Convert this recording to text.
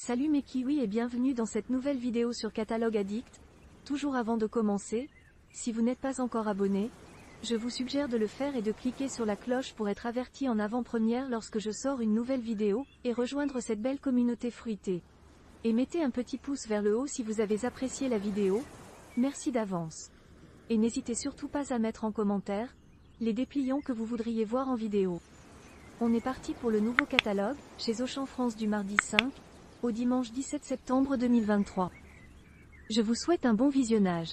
Salut mes kiwis et bienvenue dans cette nouvelle vidéo sur Catalogue Addict. Toujours avant de commencer, si vous n'êtes pas encore abonné, je vous suggère de le faire et de cliquer sur la cloche pour être averti en avant-première lorsque je sors une nouvelle vidéo, et rejoindre cette belle communauté fruitée. Et mettez un petit pouce vers le haut si vous avez apprécié la vidéo, merci d'avance. Et n'hésitez surtout pas à mettre en commentaire les dépliants que vous voudriez voir en vidéo. On est parti pour le nouveau catalogue, chez Auchan France du mardi 5, au dimanche 17 septembre 2023. Je vous souhaite un bon visionnage.